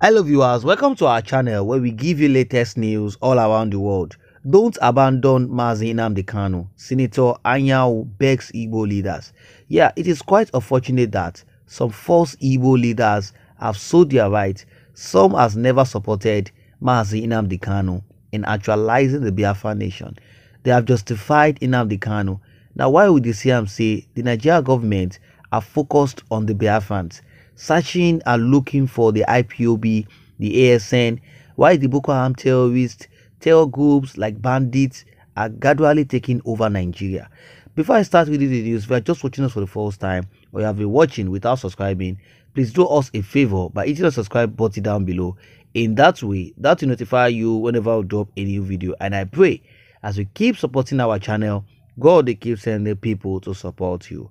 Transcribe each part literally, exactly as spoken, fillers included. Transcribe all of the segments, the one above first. Hello viewers, welcome to our channel where we give you latest news all around the world. Don't abandon Mazi Nnamdi Kanu, Senator Anyao begs Igbo leaders. Yeah, it is quite unfortunate that some false Igbo leaders have sold their right. Some has never supported Mazi Nnamdi Kanu in actualizing the Biafra nation. They have justified Nnamdi Kanu. Now why would the C M C, the Nigeria government, are focused on the Biafrans? Searching and looking for the I P O B, the A S N, why the Boko Haram terrorists, terror groups like bandits are gradually taking over Nigeria. Before I start with the news, if you are just watching us for the first time or you have been watching without subscribing, please do us a favor by hitting the subscribe button down below. In that way, that will notify you whenever I drop a new video. And I pray as we keep supporting our channel, God will keep sending people to support you.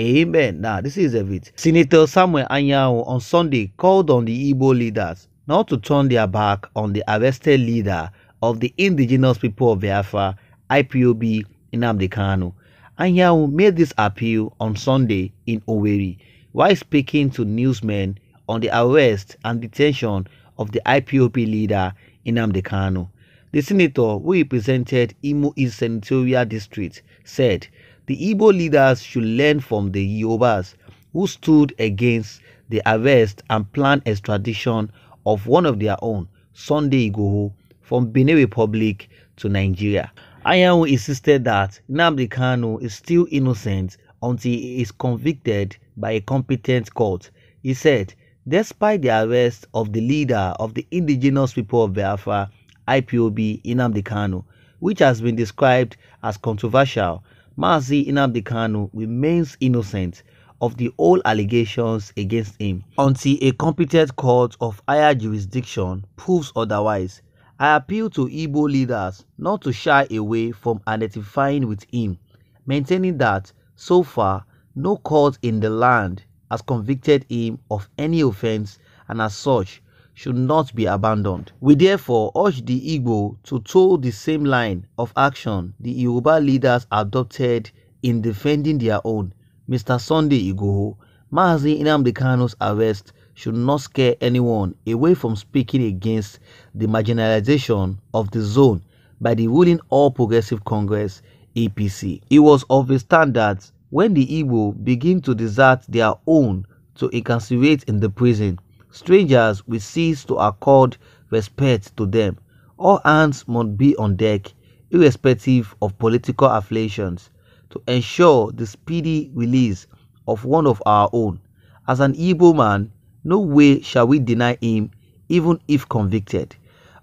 Amen. Now, this is a bit. Senator Samuel Anyao on Sunday called on the Igbo leaders not to turn their back on the arrested leader of the indigenous people of Biafra, I P O B, Nnamdi Kanu. Anyao made this appeal on Sunday in Oweri while speaking to newsmen on the arrest and detention of the I P O B leader, Nnamdi Kanu. The senator, who represented Imo East Senatorial District, said, the Igbo leaders should learn from the Yorubas who stood against the arrest and planned extradition of one of their own, Sunday Igboho, from Benin Republic to Nigeria. Anyao insisted that Nnamdi Kanu is still innocent until he is convicted by a competent court. He said, despite the arrest of the leader of the indigenous people of Biafra, I P O B, Nnamdi Kanu, which has been described as controversial, Mazi Nnamdi Kanu remains innocent of the all allegations against him until a competent court of higher jurisdiction proves otherwise. I appeal to Igbo leaders not to shy away from identifying with him, maintaining that, so far, no court in the land has convicted him of any offense and as such should not be abandoned. We therefore urge the Igbo to toe the same line of action the Yoruba leaders adopted in defending their own. Mister Sunday Igboho, Mazi Nnamdi Kanu's arrest should not scare anyone away from speaking against the marginalization of the zone by the ruling All Progressive Congress, A P C. It was of a standard when the Igbo begin to desert their own to incarcerate in the prison. Strangers will cease to accord respect to them. All hands must be on deck, irrespective of political affiliations, to ensure the speedy release of one of our own. As an Igbo man, no way shall we deny him, even if convicted.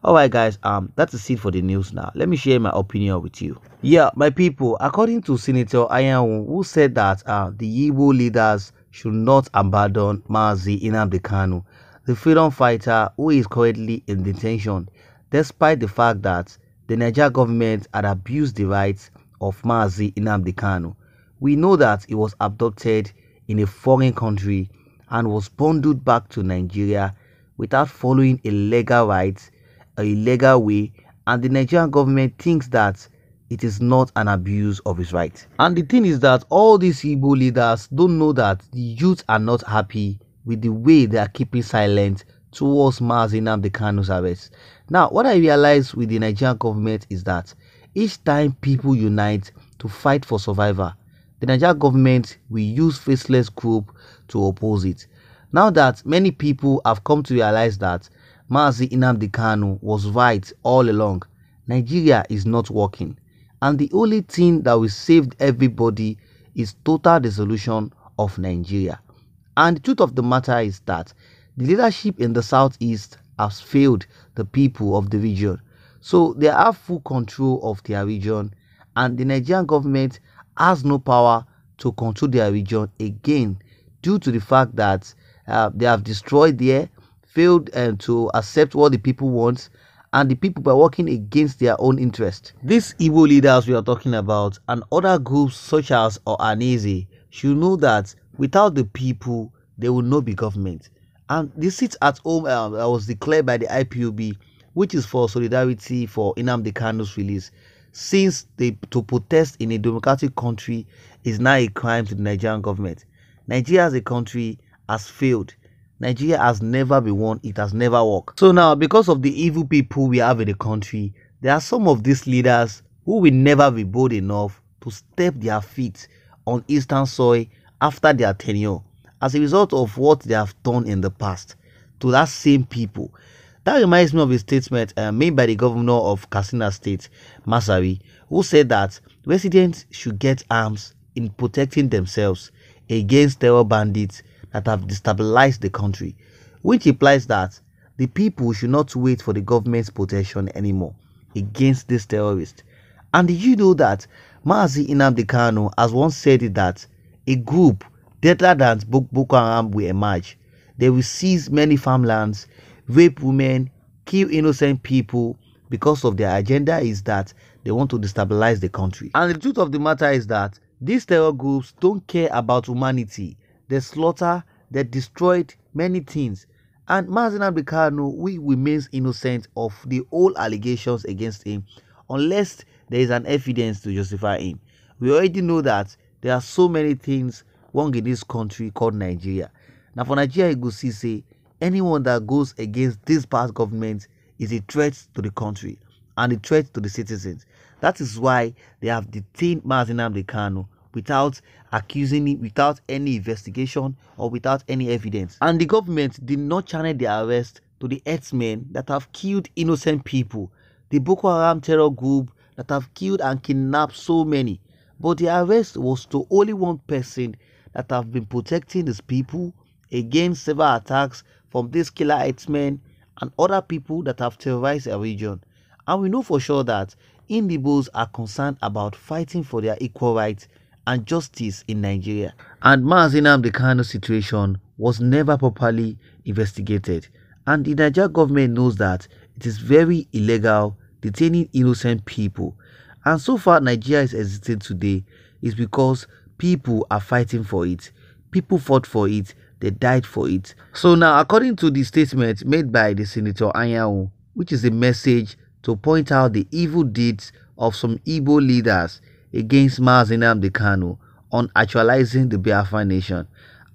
Alright guys, um, that is it for the news now. Let me share my opinion with you. Yeah, my people, according to Senator Anyao, who said that uh, the Igbo leaders should not abandon Mazi Nnamdi Kanu, the freedom fighter who is currently in detention, despite the fact that the Nigeria government had abused the rights of Mazi Nnamdi Kanu. We know that he was abducted in a foreign country and was bundled back to Nigeria without following a legal right, a legal way, and the Nigerian government thinks that it is not an abuse of his right. And the thing is that all these Igbo leaders don't know that the youth are not happy with the way they are keeping silent towards Mazi Nnamdi Kanu's arrest. Now, what I realize with the Nigerian government is that each time people unite to fight for survival, the Nigerian government will use faceless group to oppose it. Now that many people have come to realize that Mazi Nnamdi Kanu was right all along, Nigeria is not working. And the only thing that will save everybody is total dissolution of Nigeria. And the truth of the matter is that the leadership in the southeast has failed the people of the region. So they have full control of their region and the Nigerian government has no power to control their region again due to the fact that uh, they have destroyed there, failed uh, to accept what the people want, and the people by working against their own interest. These Igbo leaders we are talking about and other groups such as Ohanaeze should know that without the people, there will not be government. And the seat at home uh, was declared by the I P O B, which is for solidarity for Nnamdi Kanu's release. Since they, to protest in a democratic country is now a crime to the Nigerian government. Nigeria as a country has failed. Nigeria has never been one. It has never worked. So now, because of the evil people we have in the country, there are some of these leaders who will never be bold enough to step their feet on eastern soil after their tenure, as a result of what they have done in the past to that same people. That reminds me of a statement uh, made by the governor of Katsina State, Masari, who said that residents should get arms in protecting themselves against terror bandits that have destabilized the country, which implies that the people should not wait for the government's protection anymore against these terrorists. And did you know that Mazi Nnamdi Kanu has once said that a group deadlier than Boko Haram will emerge? They will seize many farmlands, rape women, kill innocent people, because of their agenda is that they want to destabilize the country. And the truth of the matter is that these terror groups don't care about humanity. They slaughter, they destroyed many things. And Mazi Nnamdi Kanu remains innocent of the whole allegations against him unless there is an evidence to justify him. We already know that there are so many things wrong in this country called Nigeria. Now for Nigeria, you go see, say, anyone that goes against this past government is a threat to the country and a threat to the citizens. That is why they have detained Mazi Nnamdi Kanu without accusing him, without any investigation or without any evidence. And the government did not channel their arrest to the herdsmen that have killed innocent people, the Boko Haram terror group that have killed and kidnapped so many. But the arrest was to only one person that have been protecting these people against several attacks from these killer herdsmen and other people that have terrorized a region. And we know for sure that Igbos are concerned about fighting for their equal rights and justice in Nigeria. And Mazi Nnamdi Kanu's situation was never properly investigated. And the Nigerian government knows that it is very illegal detaining innocent people. And so far Nigeria is existing today is because people are fighting for it. People fought for it. They died for it. So now, according to the statement made by the Senator Anyao, which is a message to point out the evil deeds of some Igbo leaders against Mazi Nnamdi Kanu on actualizing the Biafra nation.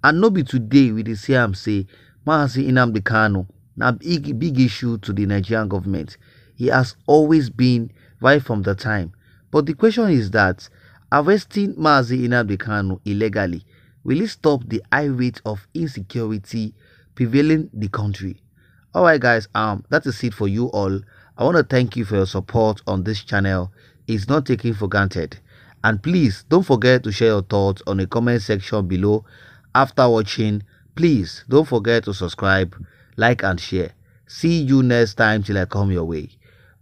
And no be today with the C M C, Mazi Nnamdi Kanu, a big, big issue to the Nigerian government. He has always been right from the time. But the question is that arresting Mazi Nnamdi Kanu illegally, will it stop the high rate of insecurity prevailing the country? Alright guys, um, that is it for you all. I want to thank you for your support on this channel. It's not taken for granted. And please, don't forget to share your thoughts on the comment section below. After watching, please don't forget to subscribe, like and share. See you next time till I come your way.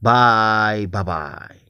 Bye, bye-bye.